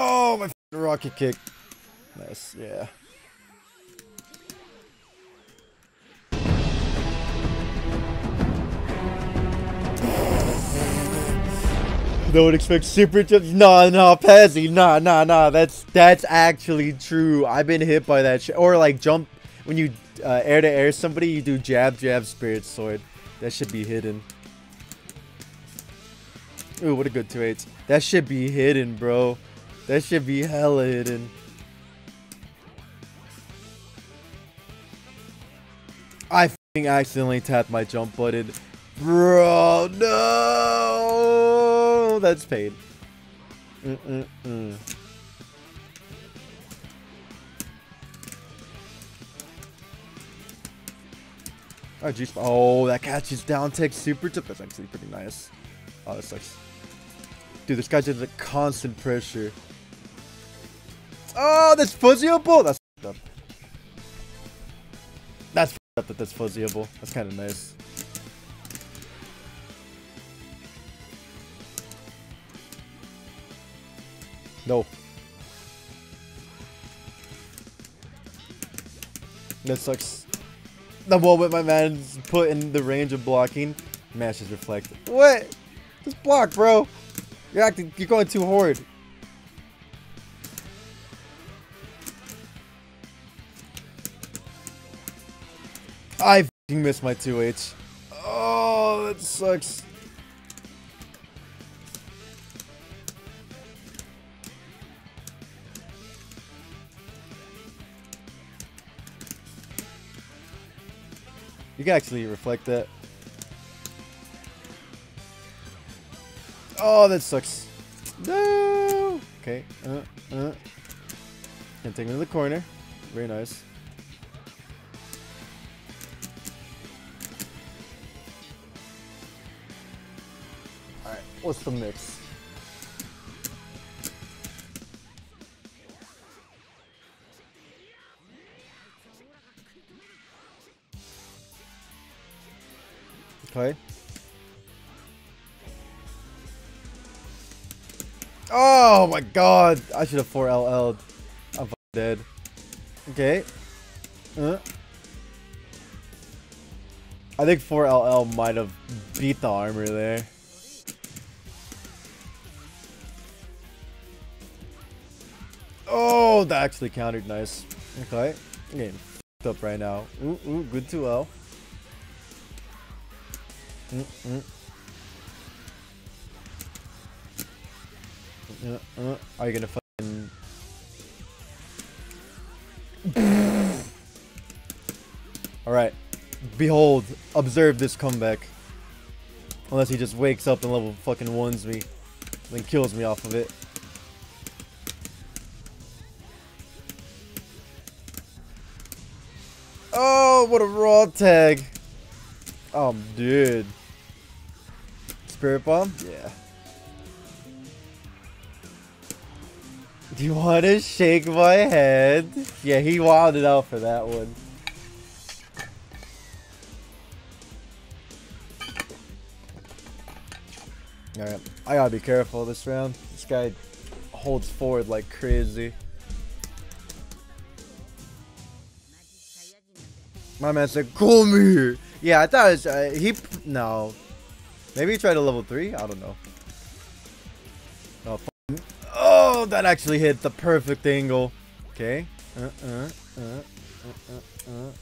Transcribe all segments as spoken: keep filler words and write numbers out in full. Oh, my f***ing rocket kick. Nice, yeah. Don't expect super jumps. Nah, nah, Pazzy. Nah, nah, nah. That's that's actually true. I've been hit by that shit. Or like jump when you uh, air to air somebody, you do jab, jab, spirit sword. That should be hidden. Ooh, what a good two eights. That should be hidden, bro. That should be hella hidden. I f***ing accidentally tapped my jump button, bro. No. That's paid. Mm-mm-mm. Oh, geez. Oh, that catches down tech super tip. That's actually pretty nice. Oh, that sucks. Dude, this guy's under constant pressure. Oh, that's fuzzable. That's f***ed up. That's f***ed up that that's fuzzable. That's kind of nice. No. That sucks. The moment my man's put in the range of blocking, mash is reflected. What? Just block, bro. You're acting. You're going too hard. I f***ing missed my two H. Oh, that sucks. You can actually reflect that. Oh, that sucks. No. Okay. Uh, uh. And take me to the corner. Very nice. All right. What's the mix? Okay. Oh my god! I should have four L L'd. I'm f***ing dead. Okay. Uh. I think four L L might have beat the armor there. Oh, that actually countered. Nice. Okay. I'm getting f***ed up right now. Ooh, ooh, good two L. Mm-mm. Uh-uh. Are you gonna fucking? All right, behold, observe this comeback. Unless he just wakes up and level fucking ones me, then kills me off of it. Oh, what a raw tag! Oh, dude. Spirit bomb? Yeah. Do you want to shake my head? Yeah, he wilded out for that one. Alright, I gotta be careful this round. This guy holds forward like crazy. My man said, come here! Yeah, I thought it was, uh, he, no, maybe he tried a level three. I don't know. Oh, oh, that actually hit the perfect angle. Okay. Uh uh uh uh uh. uh.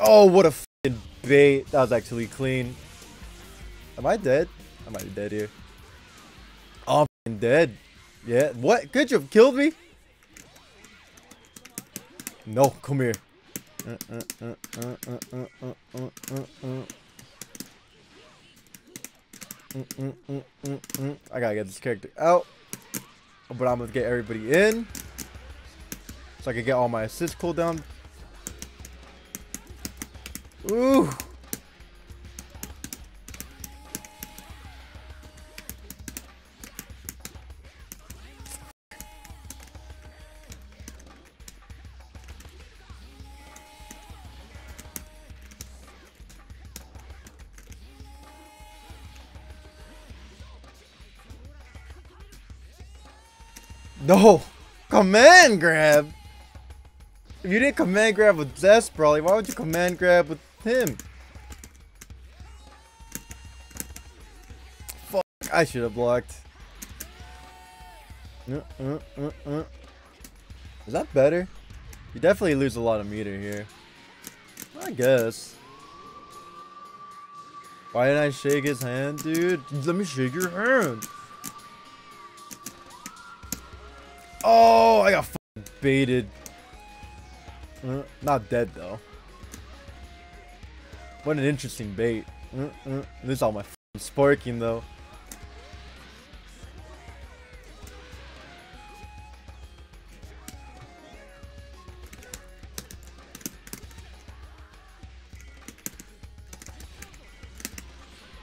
Oh, what a f***ing bait! That was actually clean. Am I dead? I might be dead here. Oh, I'm f***ing dead. Yeah. What? Could you have killed me? No, come here. Uh, uh, uh, uh, uh, uh, uh, uh, uh. Mm, mm, mm, mm, mm. I gotta get this character out, but I'm gonna get everybody in so I can get all my assist cooldown. Ooh. No! Command grab! If you didn't command grab with Zest, Broly, why would you command grab with him? Fuck, I should have blocked. Uh, uh, uh, uh. Is that better? You definitely lose a lot of meter here. I guess. Why didn't I shake his hand, dude? Let me shake your hand. Oh, I got f***ing baited. Uh, not dead though. What an interesting bait. Uh, uh, this is all my f***ing sparking though.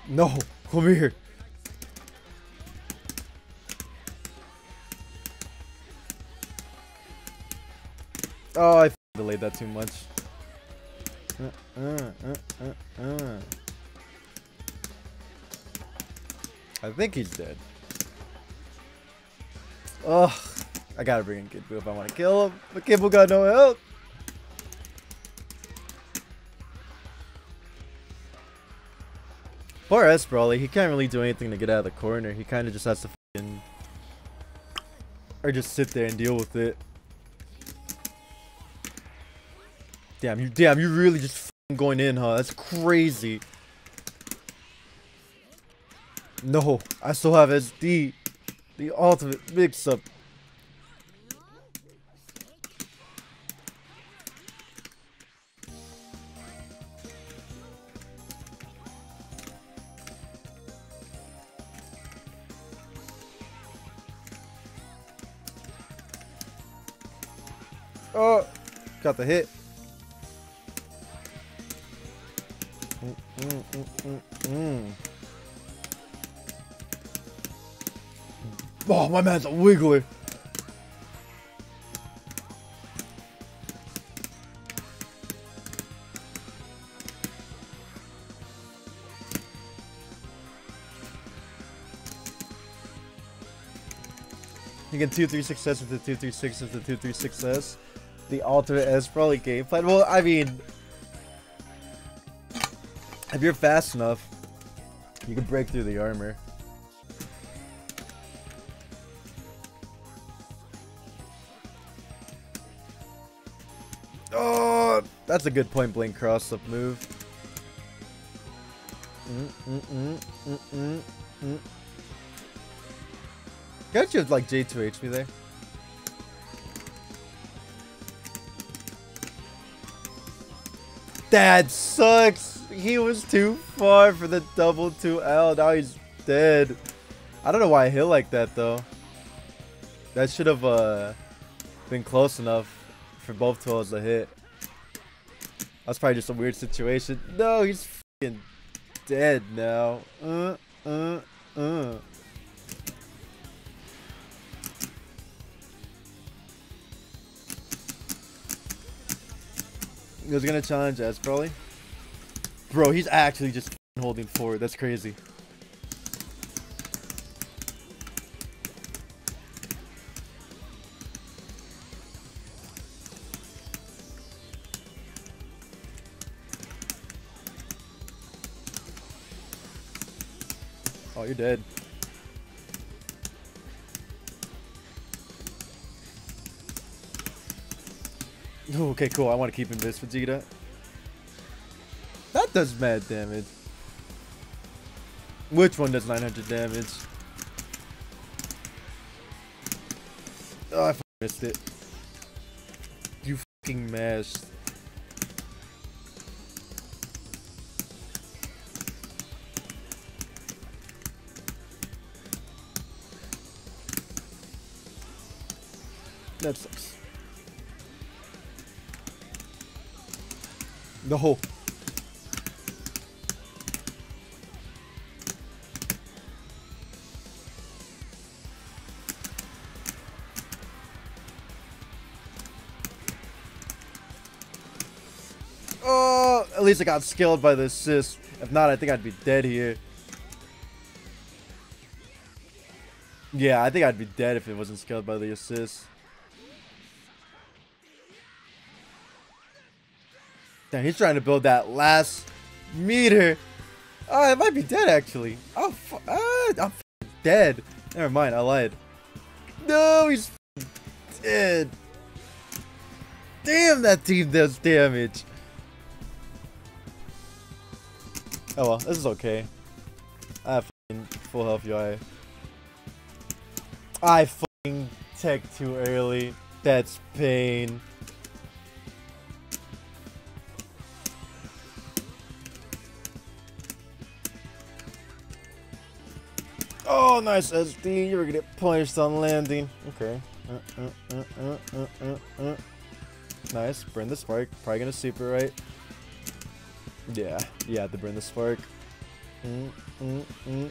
No, come here. Oh, I delayed that too much. Uh, uh, uh, uh, uh. I think he's dead. Ugh, I gotta bring in Kid Buu if I want to kill him. But Kid Buu got no help. Poor S Broly, he can't really do anything to get out of the corner. He kind of just has to fucking, or just sit there and deal with it. Damn, you damn, you really just fucking going in, huh? That's crazy. No, I still have S D. The ultimate mix-up. Oh, got the hit. Mm, mm, mm, mm, mm. Oh, my man's a wiggler. You get two three six S with the two three six with the two three six S. The ultimate S Broly game plan. Well, I mean, if you're fast enough, you can break through the armor. Oh, that's a good point blank cross up move. Mm, mm, mm, mm, mm, mm. Got you like J two H me there. That sucks. He was too far for the double two L. Now he's dead. I don't know why I hit like that though. That should have uh, been close enough for both two Ls to hit. That's probably just a weird situation. No, he's f***ing dead now. Uh, uh, uh. He was gonna challenge us, probably. Bro, he's actually just holding forward. That's crazy. Oh, you're dead. Okay, cool. I want to keep him this Vegeta. That does mad damage. Which one does nine hundred damage? Oh, I f missed it. You fucking messed. That sucks. The hole. Oh, at least I got skilled by the assist. If not, I think I'd be dead here. Yeah, I think I'd be dead if it wasn't scaled by the assist. Damn, he's trying to build that last meter. Oh, I might be dead actually. Oh, f uh, I'm f dead. Never mind, I lied. No, he's f dead. Damn, that team does damage. Oh well, this is okay. I have full health U I. I fucking tech too early. That's pain. Oh, nice S D. You were gonna get punished on landing. Okay. Uh, uh, uh, uh, uh, uh, uh. Nice. Burn the spark. Probably gonna super, right? Yeah. Yeah, to burn the spark. Mm, mm, mm.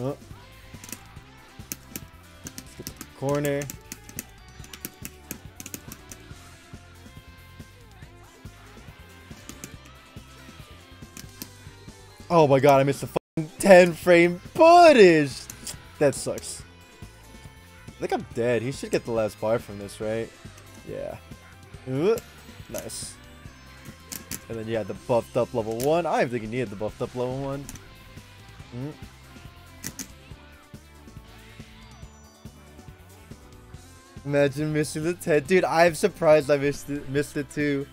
Oh. Let's get the corner. Oh my god, I missed the fucking ten frame footage! That sucks. I think I'm dead. He should get the last bar from this, right? Yeah. Ooh, nice. And then you had the buffed up level one. I don't think he needed the buffed up level one. Mm. Imagine missing the ten. Dude, I'm surprised I missed it, missed it too.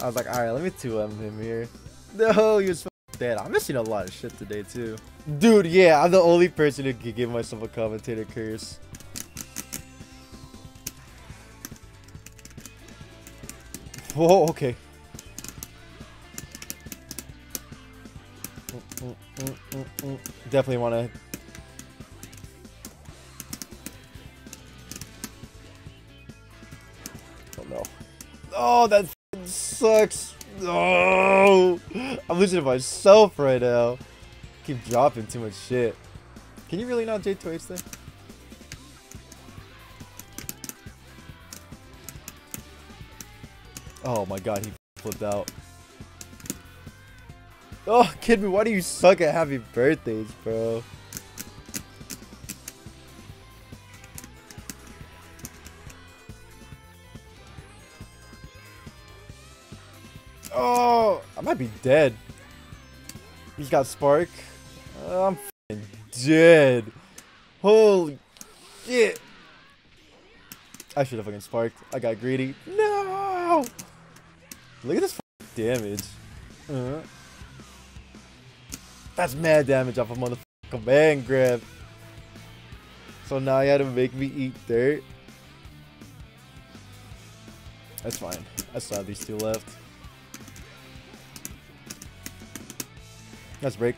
I was like, alright, let me two M him here. No, he was dead. I'm missing a lot of shit today too. Dude, yeah, I'm the only person who can give myself a commentator curse. Whoa, okay. Mm, mm, mm, mm, mm. Definitely want to... Oh, that sucks. Oh, I'm losing to myself right now. Keep dropping too much shit. Can you really not J two H then? Oh my god, he flipped out. Oh, kid me, why do you suck at happy birthdays, bro? Oh, I might be dead. He's got spark. Uh, I'm f***ing dead. Holy shit. I should have fucking sparked. I got greedy. No. Look at this f***ing damage. Uh, that's mad damage off a motherfucking command grab. So now you had to make me eat dirt. That's fine. I still have these two left. Nice break.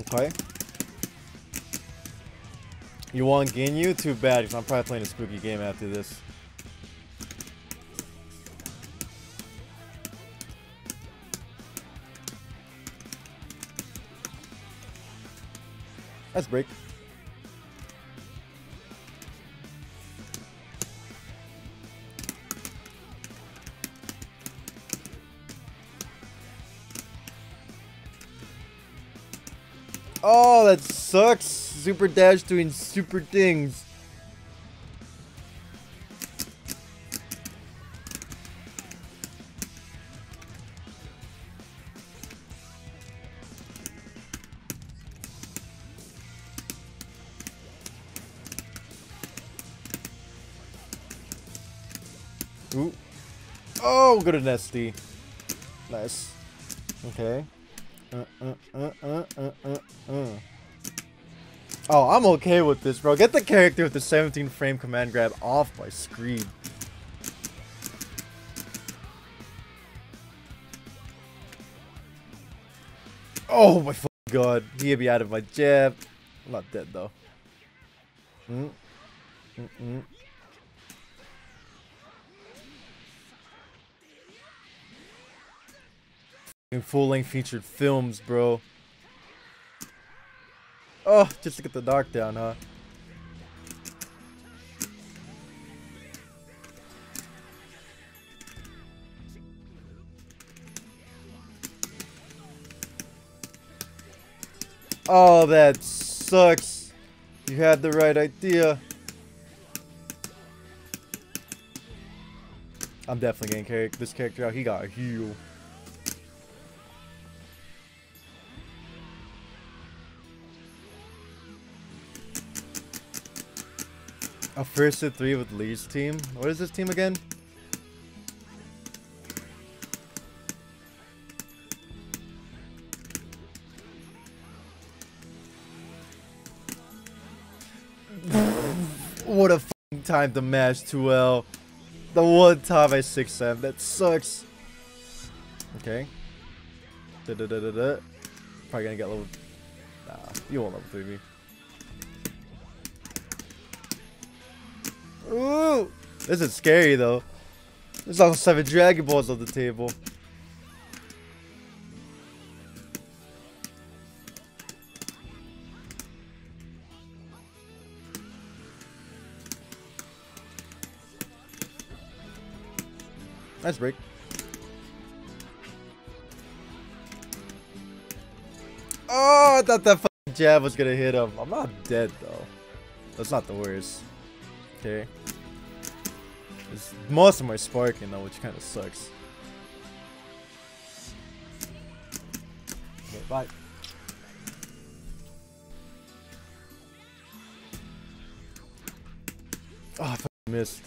Okay. You want Ginyu? Too bad, because I'm probably playing a spooky game after this. Nice break. Oh, that sucks. Super dash doing super things. Ooh. Oh, good at Nesty. Nice. Okay. Uh, uh, uh, uh, uh, uh, uh. Oh, I'm okay with this, bro. Get the character with the seventeen frame command grab off my screen. Oh my f god. He'd be out of my jab. I'm not dead though. Mm. Mm-mm. and full-length featured films, bro. Oh, just look at the knockdown, huh? Oh, that sucks. You had the right idea. I'm definitely getting this character out. He got a heel. A first to three with Lee's team. What is this team again? What a f***ing time to match two L. The one time I six M. That sucks. Okay. Da -da -da -da -da. Probably gonna get level. Nah, you won't level three me. Ooh, this is scary though. There's also seven Dragon Balls on the table. Nice break. Oh, I thought that fucking jab was gonna hit him. I'm not dead though. That's not the worst. Okay. It's, most of them are sparking though, which kind of sucks. Okay, bye. Oh, I fucking missed.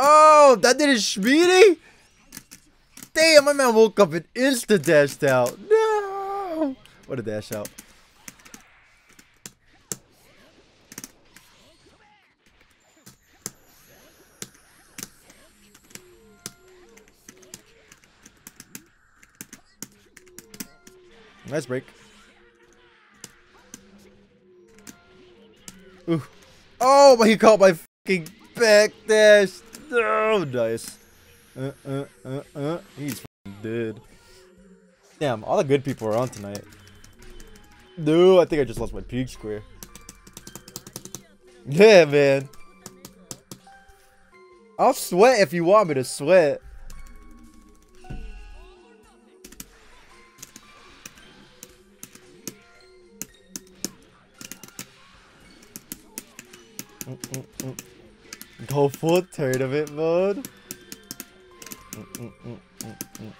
Oh, that did it, Schmeedy? Damn, my man woke up and insta-dashed out. No! What a dash out. Nice break. Ooh. Oh, but he caught my fucking backdash. Oh, nice. Uh, uh, uh, uh. He's f***ing dead. Damn, all the good people are on tonight. No, I think I just lost my peak square. Yeah, man. I'll sweat if you want me to sweat. Mm -mm -mm. Go full tournament mode. Mm, mm, mm, mm, mm.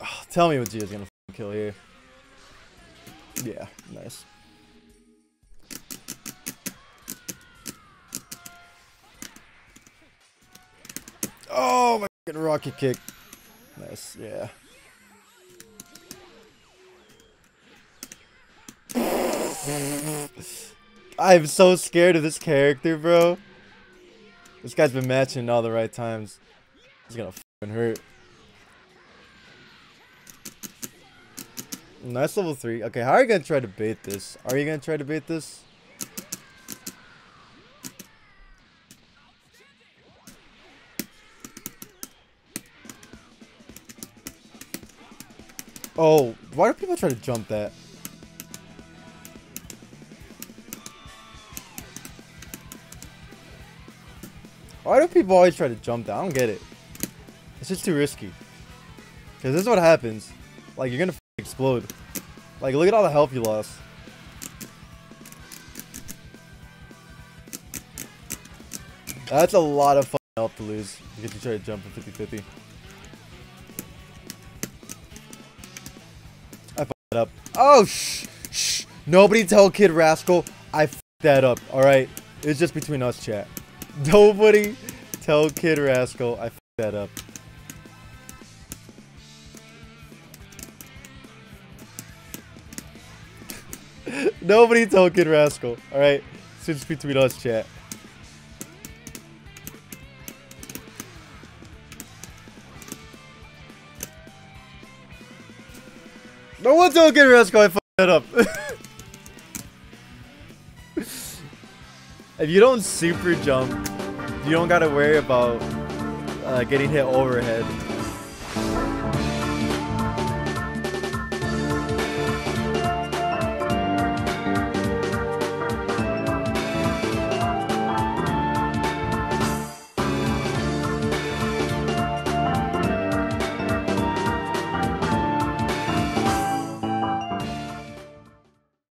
Oh, tell me what G is gonna f***ing kill here. Yeah, nice. Oh, my fucking rocket kick. Nice, yeah. I'm so scared of this character, bro. This guy's been matching all the right times. He's gonna fucking hurt. Nice level three. Okay, how are you gonna try to bait this? Are you gonna try to bait this? Oh, why do people try to jump that? Why do people always try to jump that? I don't get it. It's just too risky. Because this is what happens. Like, you're going to explode. Like, look at all the health you lost. That's a lot of health to lose because you try to jump in fifty fifty. Up. Oh, shh, shh. Nobody tell Kid Rascal I f***ed that up, alright? It's just between us, chat. Nobody tell Kid Rascal I f***ed that up. Nobody tell Kid Rascal, alright? It's just between us, chat. No one's looking at Resco, I fucked that up. If you don't super jump, you don't gotta worry about uh, getting hit overhead.